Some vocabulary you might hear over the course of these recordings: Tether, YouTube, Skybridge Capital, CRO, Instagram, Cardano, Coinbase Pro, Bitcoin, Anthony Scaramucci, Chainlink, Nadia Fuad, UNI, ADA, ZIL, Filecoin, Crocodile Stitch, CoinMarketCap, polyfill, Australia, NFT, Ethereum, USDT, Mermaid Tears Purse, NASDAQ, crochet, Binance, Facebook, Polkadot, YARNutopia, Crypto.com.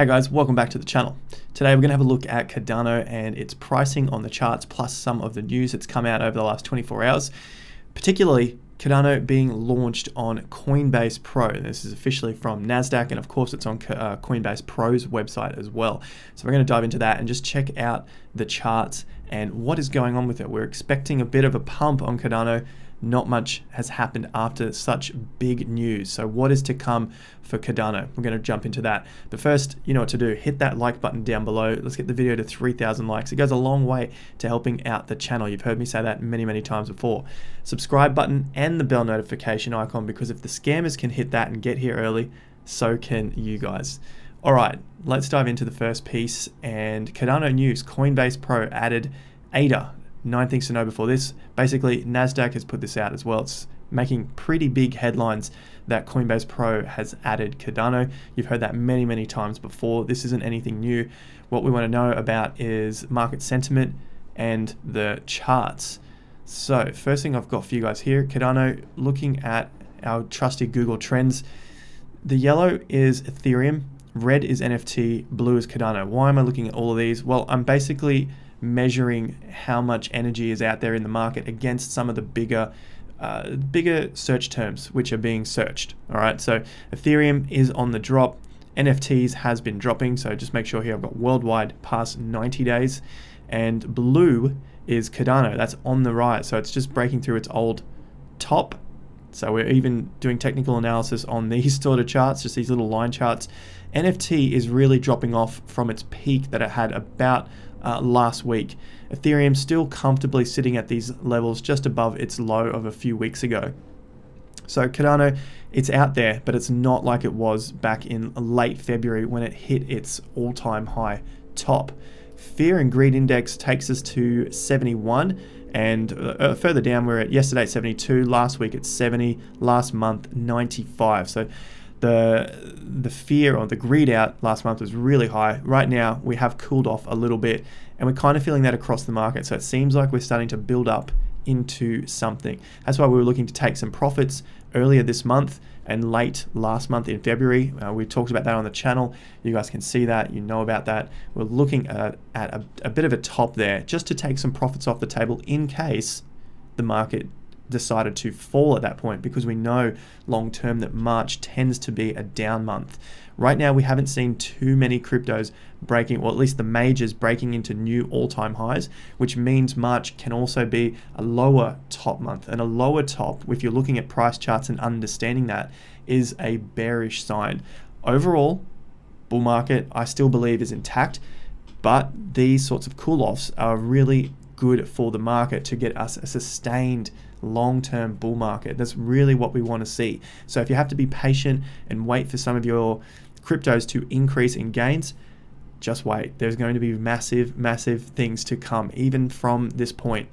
Hey guys, welcome back to the channel. Today we're going to have a look at Cardano and its pricing on the charts, plus some of the news that's come out over the last 24 hours, particularly Cardano being launched on Coinbase Pro. This is officially from NASDAQ, and of course it's on Coinbase Pro's website as well. So we're going to dive into that and just check out the charts and what is going on with it. We're expecting a bit of a pump on Cardano. Not much has happened after such big news. So what is to come for Cardano? We're going to jump into that. But first, you know what to do. Hit that like button down below. Let's get the video to 3,000 likes. It goes a long way to helping out the channel. You've heard me say that many, many times before. Subscribe button and the bell notification icon, because if the scammers can hit that and get here early, so can you guys. All right, let's dive into the first piece. And Cardano news, Coinbase Pro added ADA. 9 things to know before this. Basically, NASDAQ has put this out as well. It's making pretty big headlines that Coinbase Pro has added Cardano. You've heard that many, many times before. This isn't anything new. What we want to know about is market sentiment and the charts. So first thing I've got for you guys here, Cardano, looking at our trusty Google Trends. The yellow is Ethereum, red is NFT, blue is Cardano. Why am I looking at all of these? Well, I'm basically measuring how much energy is out there in the market against some of the bigger search terms which are being searched. All right, so Ethereum is on the drop, NFTs has been dropping, so just make sure here I've got worldwide past 90 days, and blue is Cardano, that's on the rise, so it's just breaking through its old top. So we're even doing technical analysis on these sort of charts, just these little line charts. NFT is really dropping off from its peak that it had about last week. Ethereum still comfortably sitting at these levels just above its low of a few weeks ago. So Cardano, it's out there, but it's not like it was back in late February when it hit its all-time high top. Fear and Greed Index takes us to 71. And further down, we're at yesterday 72, last week at 70, last month 95. So the fear or the greed out last month was really high. Right now, we have cooled off a little bit, and we're kind of feeling that across the market. So it seems like we're starting to build up into something. That's why we were looking to take some profits earlier this month and late last month in February. We talked about that on the channel. You guys can see that, you know about that. We're looking at a bit of a top there just to take some profits off the table in case the market decided to fall at that point, because we know long term that March tends to be a down month. Right now we haven't seen too many cryptos breaking, or at least the majors breaking into new all-time highs, which means March can also be a lower top month. And a lower top, if you're looking at price charts and understanding that, is a bearish sign. Overall, bull market I still believe is intact, but these sorts of cool-offs are really good for the market to get us a sustained long-term bull market. That's really what we want to see. So if you have to be patient and wait for some of your cryptos to increase in gains, just wait. There's going to be massive, massive things to come, even from this point.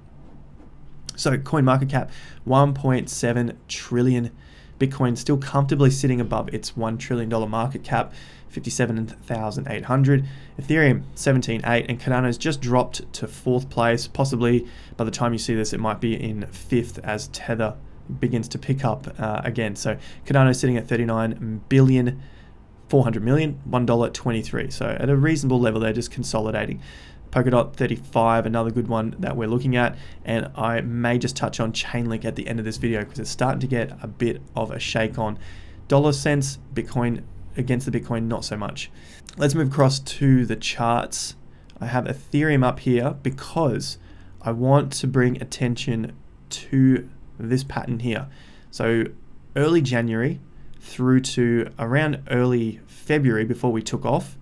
So CoinMarketCap, $1.7 trillion. Bitcoin still comfortably sitting above its $1 trillion market cap, 57,800. Ethereum, 17.8, and Cardano's just dropped to 4th place. Possibly by the time you see this, it might be in 5th as Tether begins to pick up again. So Cardano's sitting at 39,400,000,000, $1.23. So at a reasonable level, they're just consolidating. Polkadot 35, another good one that we're looking at, and I may just touch on Chainlink at the end of this video because it's starting to get a bit of a shake on. Dollar cents, Bitcoin against the Bitcoin, not so much. Let's move across to the charts. I have Ethereum up here because I want to bring attention to this pattern here. So early January through to around early February before we took off,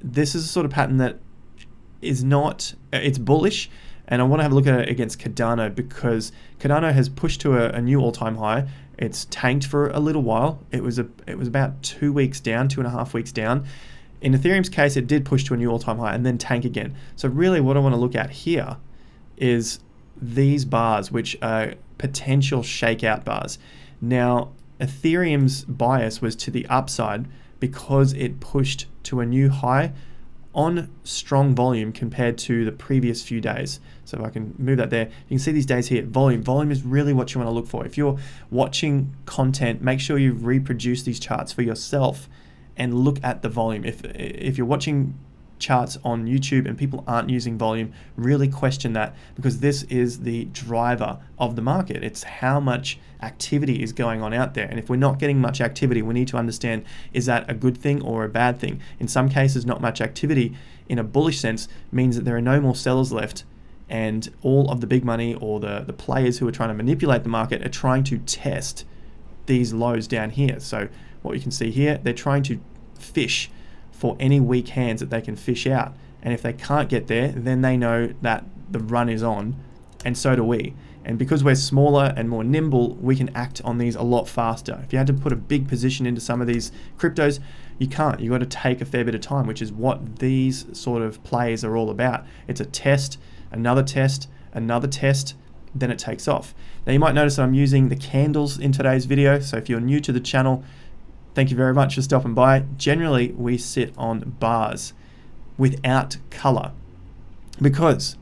this is a sort of pattern that is not, it's bullish, and I want to have a look at it against Cardano because Cardano has pushed to a new all-time high. It's tanked for a little while. It was about 2 weeks down, 2.5 weeks down. In Ethereum's case, it did push to a new all-time high and then tank again. So really what I want to look at here is these bars, which are potential shakeout bars. Now, Ethereum's bias was to the upside because it pushed to a new high on strong volume compared to the previous few days. So if I can move that there, you can see these days here, volume. Volume is really what you want to look for. If you're watching content, make sure you reproduce these charts for yourself and look at the volume. If you're watching charts on YouTube and people aren't using volume, really question that, because this is the driver of the market. It's how much activity is going on out there. And if we're not getting much activity, we need to understand, is that a good thing or a bad thing? In some cases, not much activity in a bullish sense means that there are no more sellers left, and all of the big money or the players who are trying to manipulate the market are trying to test these lows down here. So what you can see here, they're trying to fish for any weak hands that they can fish out. And if they can't get there, then they know that the run is on, and so do we. And because we're smaller and more nimble, we can act on these a lot faster. If you had to put a big position into some of these cryptos, you can't. You've got to take a fair bit of time, which is what these sort of plays are all about. It's a test, another test, another test, then it takes off. Now you might notice that I'm using the candles in today's video, so if you're new to the channel, thank you very much for stopping by. Generally, we sit on bars without color because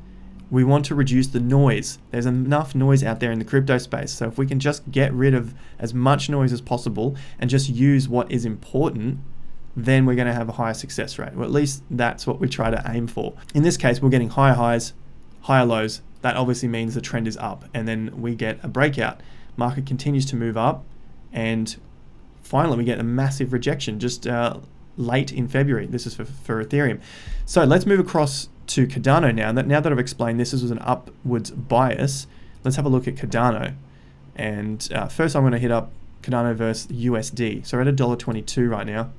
we want to reduce the noise. There's enough noise out there in the crypto space. So if we can just get rid of as much noise as possible and just use what is important, then we're going to have a higher success rate. Well, at least that's what we try to aim for. In this case, we're getting higher highs, higher lows. That obviously means the trend is up, and then we get a breakout. Market continues to move up, and finally, we get a massive rejection just late in February. This is for Ethereum. So let's move across to Cardano now. Now that I've explained this was an upwards bias, let's have a look at Cardano. And first, I'm going to hit up Cardano versus USD. So we're at $1.22 right now.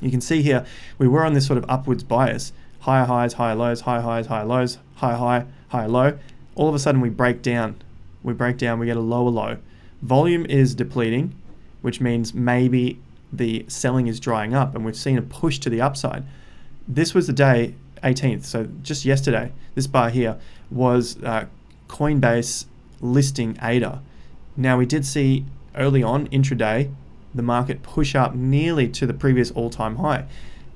You can see here we were on this sort of upwards bias: higher highs, higher lows, higher highs, higher lows, high high, higher low. All of a sudden, we break down. We get a lower low. Volume is depleting, which means maybe the selling is drying up, and we've seen a push to the upside. This was the day 18th, so just yesterday. This bar here was Coinbase listing ADA. Now we did see early on, intraday, the market push up nearly to the previous all-time high.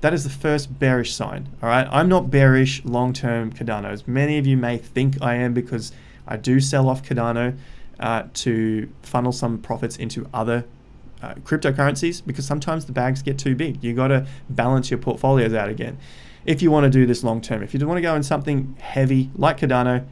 That is the first bearish sign, all right? I'm not bearish long-term Cardano, as many of you may think I am, because I do sell off Cardano to funnel some profits into other cryptocurrencies, because sometimes the bags get too big. You got to balance your portfolios out again. If you want to do this long term, if you do want to go in something heavy like Cardano,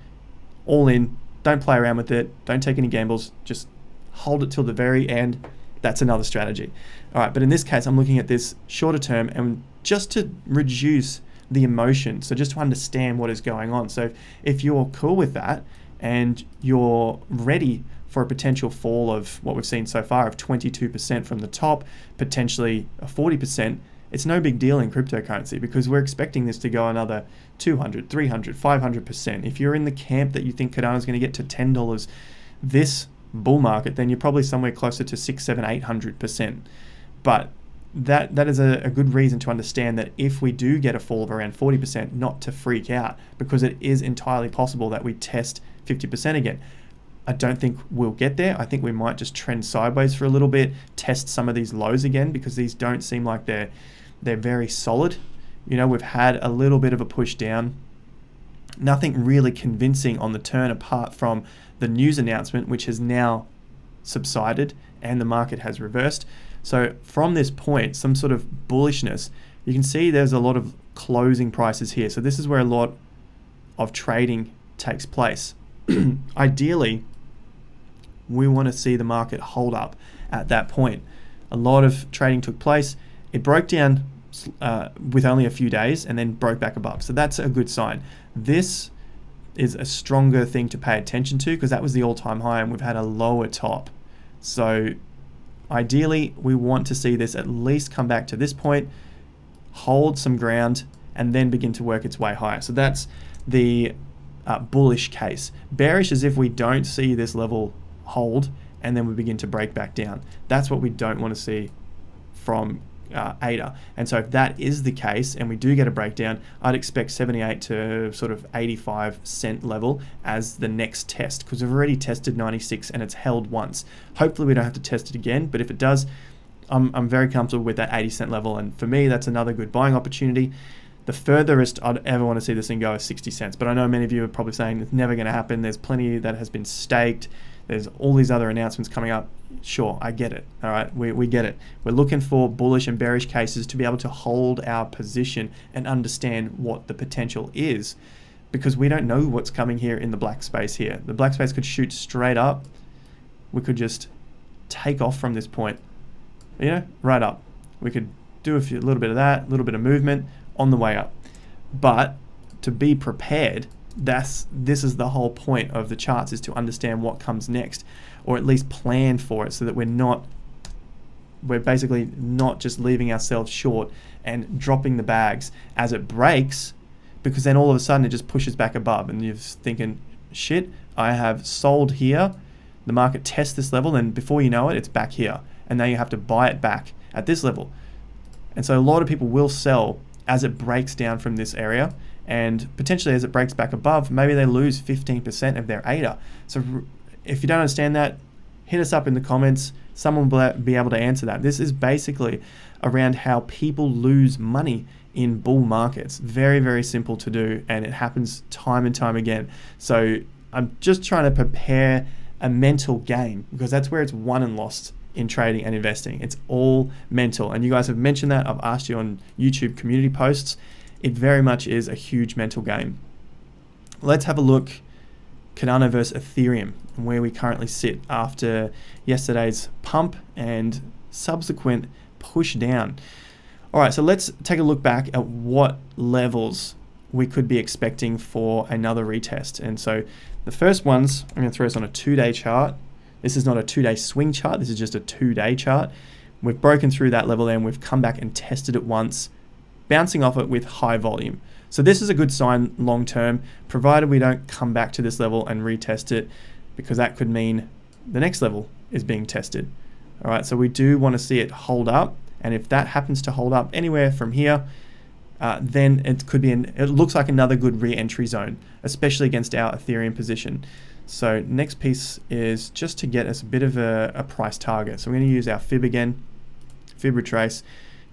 all in, don't play around with it, don't take any gambles, just hold it till the very end. That's another strategy. All right, but in this case, I'm looking at this shorter term, and just to reduce the emotion, so just to understand what is going on. So if you're cool with that and you're ready for a potential fall of what we've seen so far of 22% from the top, potentially a 40%, it's no big deal in cryptocurrency, because we're expecting this to go another 200, 300, 500%. If you're in the camp that you think Cardano is going to get to $10 this bull market, then you're probably somewhere closer to 600, 700, 800%. But that is a good reason to understand that if we do get a fall of around 40%, not to freak out, because it is entirely possible that we test 50% again. I don't think we'll get there. I think we might just trend sideways for a little bit, test some of these lows again, because these don't seem like they're very solid. You know, we've had a little bit of a push down. Nothing really convincing on the turn apart from the news announcement, which has now subsided and the market has reversed. So from this point, some sort of bullishness, you can see there's a lot of closing prices here. So this is where a lot of trading takes place. Ideally, we want to see the market hold up at that point. A lot of trading took place. It broke down with only a few days and then broke back above. So that's a good sign. This is a stronger thing to pay attention to, because that was the all-time high and we've had a lower top. So ideally, we want to see this at least come back to this point, hold some ground, and then begin to work its way higher. So that's the bullish case. Bearish is if we don't see this level hold and then we begin to break back down. That's what we don't want to see from ADA. And so if that is the case and we do get a breakdown, I'd expect 78 to sort of 85-cent level as the next test, because we've already tested 96 and it's held once. Hopefully we don't have to test it again, but if it does, I'm very comfortable with that 80-cent level, and for me that's another good buying opportunity. The furthest I'd ever want to see this thing go is 60 cents, but I know many of you are probably saying it's never going to happen. There's plenty that has been staked. There's all these other announcements coming up. Sure, I get it. All right, we get it. We're looking for bullish and bearish cases to be able to hold our position and understand what the potential is, because we don't know what's coming here in the black space here. The black space could shoot straight up. We could just take off from this point, you know, right up. We could do a little bit of that, a little bit of movement on the way up. But to be prepared, this is the whole point of the charts, is to understand what comes next, or at least plan for it, so that we're basically not just leaving ourselves short and dropping the bags as it breaks, because then all of a sudden it just pushes back above and you're thinking, shit, I have sold here, the market tests this level, and before you know it, it's back here, and now you have to buy it back at this level. And so a lot of people will sell as it breaks down from this area, and potentially as it breaks back above, maybe they lose 15% of their ADA. So if you don't understand that, hit us up in the comments. Someone will be able to answer that. This is basically around how people lose money in bull markets. Very, very simple to do, and it happens time and time again. So I'm just trying to prepare a mental game, because that's where it's won and lost in trading and investing. It's all mental. And you guys have mentioned that. I've asked you on YouTube community posts. It very much is a huge mental game. Let's have a look. Cardano versus Ethereum, and where we currently sit after yesterday's pump and subsequent push down. All right, so let's take a look back at what levels we could be expecting for another retest. And so the first ones, I'm gonna throw this on a 2-day chart. This is not a 2-day swing chart, this is just a 2-day chart. We've broken through that level and we've come back and tested it once, bouncing off it with high volume. So this is a good sign long term, provided we don't come back to this level and retest it, because that could mean the next level is being tested. All right, so we do want to see it hold up, and if that happens to hold up anywhere from here, then it could be it looks like another good re-entry zone, especially against our Ethereum position. So next piece is just to get us a bit of a price target. So we're going to use our fib again, fib retrace,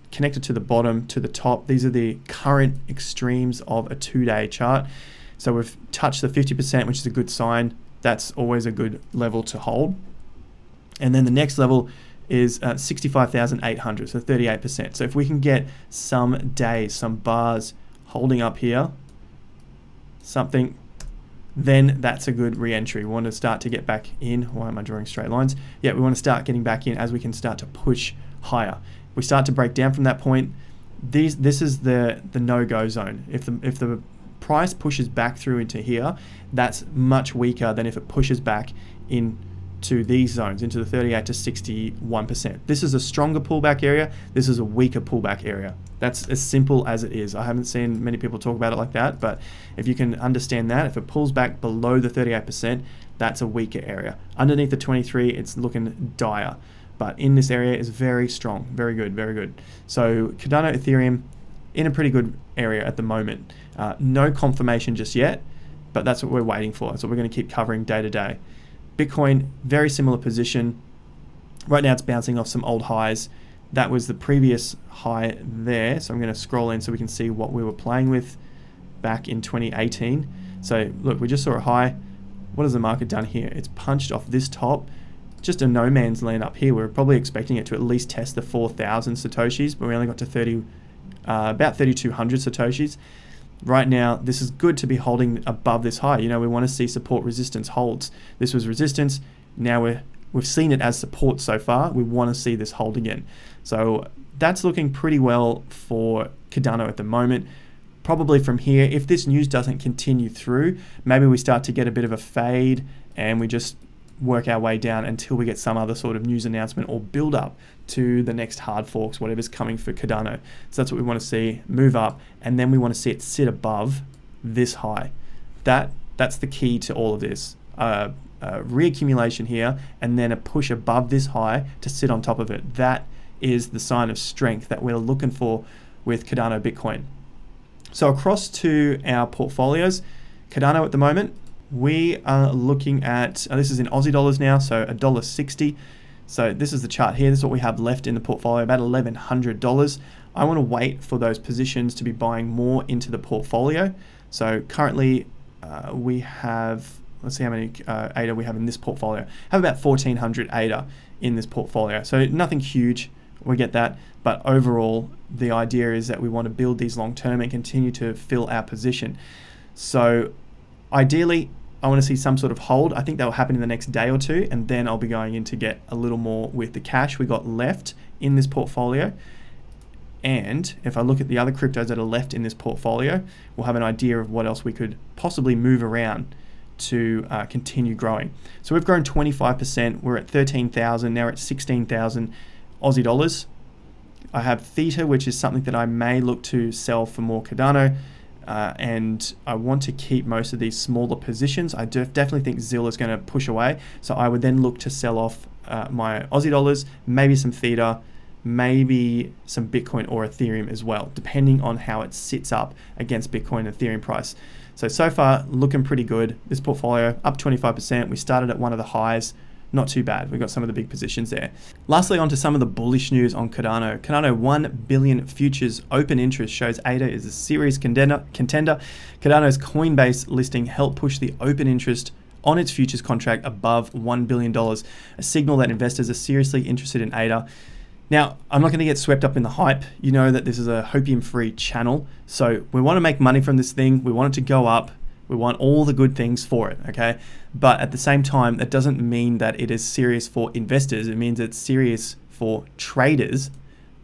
connected to the bottom, to the top. These are the current extremes of a 2-day chart. So we've touched the 50%, which is a good sign. That's always a good level to hold. And then the next level is 65,800, so 38%. So if we can get some days, some bars holding up here, something, then that's a good re-entry. We want to start to get back in. Why am I drawing straight lines? Yeah, we want to start getting back in as we can start to push higher. We start to break down from that point. This is the no-go zone. If the price pushes back through into here, that's much weaker than if it pushes back into these zones, into the 38 to 61%. This is a stronger pullback area. This is a weaker pullback area. That's as simple as it is. I haven't seen many people talk about it like that, but if you can understand that, if it pulls back below the 38%, that's a weaker area. Underneath the 23, it's looking dire. But in this area is very strong, very good, very good. So Cardano, Ethereum, in a pretty good area at the moment. No confirmation just yet, but that's what we're waiting for. That's what we're going to keep covering day to day. Bitcoin, very similar position. Right now it's bouncing off some old highs. That was the previous high there. So I'm going to scroll in so we can see what we were playing with back in 2018. So look, we just saw a high. What has the market done here? It's punched off this top. Just a no man's land up here. We were probably expecting it to at least test the 4,000 Satoshis, but we only got to about 3,200 Satoshis. Right now, this is good to be holding above this high. You know, we want to see support resistance holds. This was resistance. Now we've seen it as support so far. We want to see this hold again. So that's looking pretty well for Cardano at the moment. Probably from here, if this news doesn't continue through, maybe we start to get a bit of a fade and we just work our way down until we get some other sort of news announcement or build up to the next hard forks, whatever's coming for Cardano. So that's what we want to see, move up, and then we want to see it sit above this high. That's the key to all of this. Reaccumulation here, and then a push above this high to sit on top of it. That is the sign of strength that we're looking for with Cardano Bitcoin. So across to our portfolios, Cardano at the moment, we are looking at, this is in Aussie dollars now, so $1.60. So this is the chart here. This is what we have left in the portfolio, about $1,100. I want to wait for those positions to be buying more into the portfolio. So currently we have Let's see how many ADA we have in this portfolio. Have about 1,400 ADA in this portfolio. So nothing huge, we get that. But overall, the idea is that we want to build these long-term and continue to fill our position. So ideally, I want to see some sort of hold. I think that will happen in the next day or two, and then I'll be going in to get a little more with the cash we got left in this portfolio. And if I look at the other cryptos that are left in this portfolio, we'll have an idea of what else we could possibly move around to continue growing. So we've grown 25%. We're at 13,000. Now we're at 16,000 Aussie dollars. I have Theta, which is something that I may look to sell for more Cardano. And I want to keep most of these smaller positions. I definitely think ZIL is going to push away. So I would then look to sell off my Aussie dollars, maybe some Theta, maybe some Bitcoin or Ethereum as well, depending on how it sits up against Bitcoin and Ethereum price. So far, looking pretty good. This portfolio up 25%. We started at one of the highs. Not too bad. We've got some of the big positions there. Lastly, onto some of the bullish news on Cardano. Cardano 1 billion futures open interest shows ADA is a serious contender. Cardano's Coinbase listing helped push the open interest on its futures contract above $1 billion, a signal that investors are seriously interested in ADA. Now, I'm not going to get swept up in the hype. You know that this is a hopium-free channel. So we want to make money from this thing. We want it to go up. We want all the good things for it, okay? But at the same time, that doesn't mean that it is serious for investors. It means it's serious for traders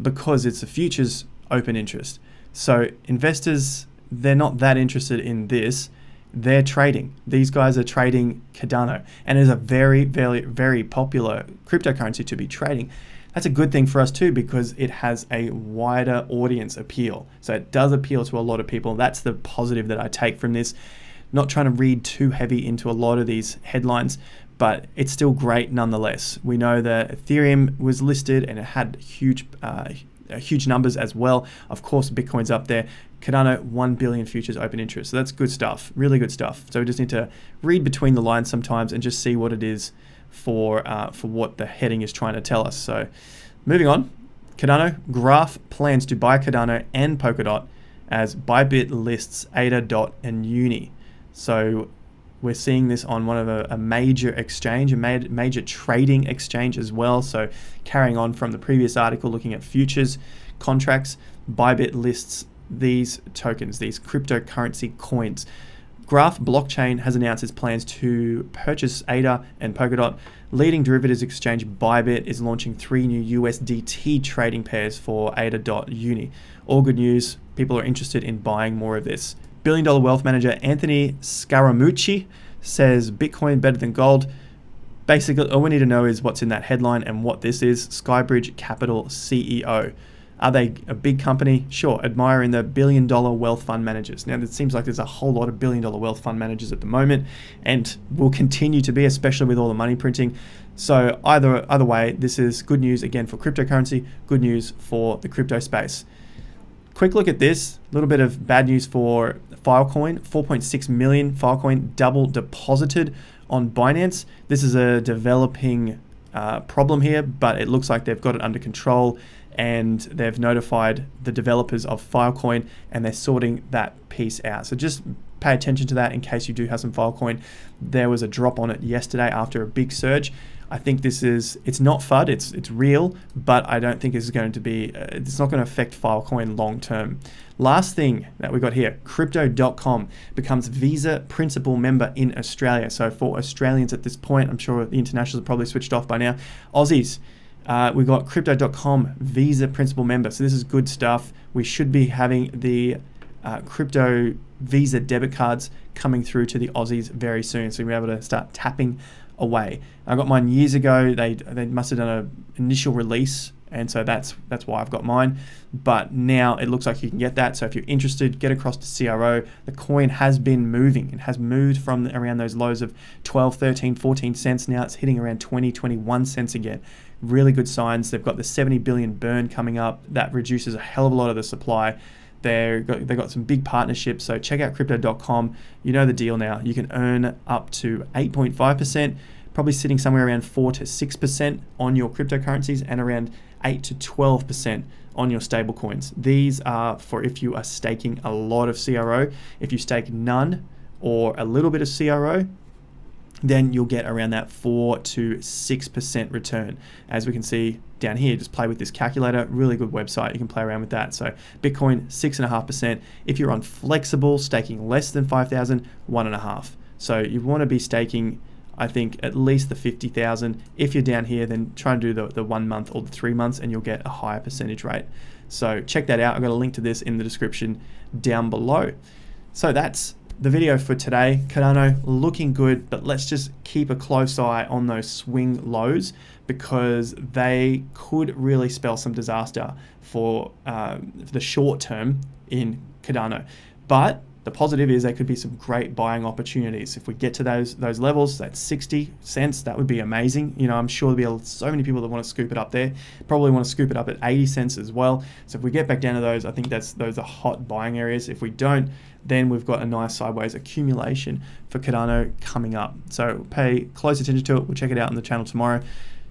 because it's a futures open interest. So investors, they're not that interested in this. They're trading. These guys are trading Cardano, and it is a very, very, very popular cryptocurrency to be trading. That's a good thing for us too, because it has a wider audience appeal. So it does appeal to a lot of people. That's the positive that I take from this. Not trying to read too heavy into a lot of these headlines, but it's still great nonetheless. We know that Ethereum was listed and it had huge numbers as well. Of course, Bitcoin's up there. Cardano, 1 billion futures open interest. So that's good stuff, really good stuff. So we just need to read between the lines sometimes and just see what it is for what the heading is trying to tell us. So moving on, Cardano, Graph plans to buy Cardano and Polkadot as Bybit lists ADA and UNI. So we're seeing this on one of a major exchange, a major trading exchange as well. So carrying on from the previous article, looking at futures contracts, Bybit lists these tokens, these cryptocurrency coins. Graph Blockchain has announced its plans to purchase ADA and Polkadot. Leading derivatives exchange Bybit is launching 3 new USDT trading pairs for ADA.UNI. All good news. People are interested in buying more of this. Billion-dollar wealth manager Anthony Scaramucci says Bitcoin better than gold. Basically, all we need to know is what's in that headline and what this is. Skybridge Capital CEO. Are they a big company? Sure, admiring the billion-dollar wealth fund managers. Now, it seems like there's a whole lot of billion-dollar wealth fund managers at the moment, and will continue to be, especially with all the money printing. So either way, this is good news again for cryptocurrency, good news for the crypto space. Quick look at this, a little bit of bad news for Filecoin. 4.6 million Filecoin double deposited on Binance. This is a developing problem here, but it looks like they've got it under control, and they've notified the developers of Filecoin, and they're sorting that piece out. So just pay attention to that in case you do have some Filecoin. There was a drop on it yesterday after a big surge. I think this is, it's not FUD, it's real, but I don't think this is going to be, it's not going to affect Filecoin long term. Last thing that we got here, Crypto.com becomes Visa principal member in Australia. So for Australians at this point, I'm sure the internationals are probably switched off by now. Aussies, we've got Crypto.com Visa principal member. So this is good stuff. We should be having the crypto Visa debit cards coming through to the Aussies very soon. So we'll be able to start tapping away. I got mine years ago. They must have done an initial release, and so that's why I've got mine. But now it looks like you can get that. So if you're interested, get across to CRO. The coin has been moving. It has moved from around those lows of 12, 13, 14 cents. Now it's hitting around 20, 21 cents again. Really good signs. They've got the 70 billion burn coming up. That reduces a hell of a lot of the supply. They've got some big partnerships, so check out Crypto.com. You know the deal now. You can earn up to 8.5%, probably sitting somewhere around 4 to 6% on your cryptocurrencies, and around 8 to 12% on your stablecoins. These are for if you are staking a lot of CRO. If you stake none or a little bit of CRO, then you'll get around that 4 to 6% return. As we can see down here, just play with this calculator, really good website, you can play around with that. So Bitcoin, 6.5%. If you're on flexible, staking less than 5,000, 1.5. So you wanna be staking, I think, at least the 50,000. If you're down here, then try and do the 1 month or the 3 months and you'll get a higher percentage rate. So check that out. I've got a link to this in the description down below. So that's the video for today. Cardano looking good, but let's just keep a close eye on those swing lows because they could really spell some disaster for the short term in Cardano. But the positive is there could be some great buying opportunities. If we get to those levels, that's 60 cents, that would be amazing. You know, I'm sure there'll be so many people that want to scoop it up there, probably want to scoop it up at 80 cents as well. So if we get back down to those, I think those are hot buying areas. If we don't, then we've got a nice sideways accumulation for Cardano coming up. So pay close attention to it. We'll check it out on the channel tomorrow.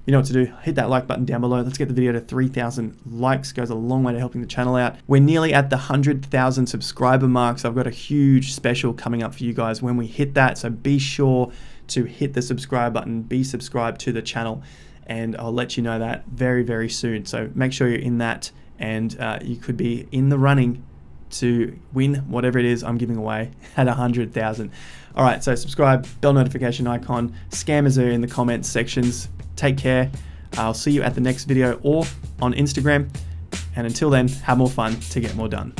You know what to do, hit that like button down below. Let's get the video to 3,000 likes. Goes a long way to helping the channel out. We're nearly at the 100,000 subscriber mark, so I've got a huge special coming up for you guys when we hit that. So be sure to hit the subscribe button, be subscribed to the channel, and I'll let you know that very, very soon. So make sure you're in that, and you could be in the running to win whatever it is I'm giving away at 100,000. All right, so subscribe, bell notification icon, scammers are in the comments sections. Take care. I'll see you at the next video or on Instagram. And until then, have more fun to get more done.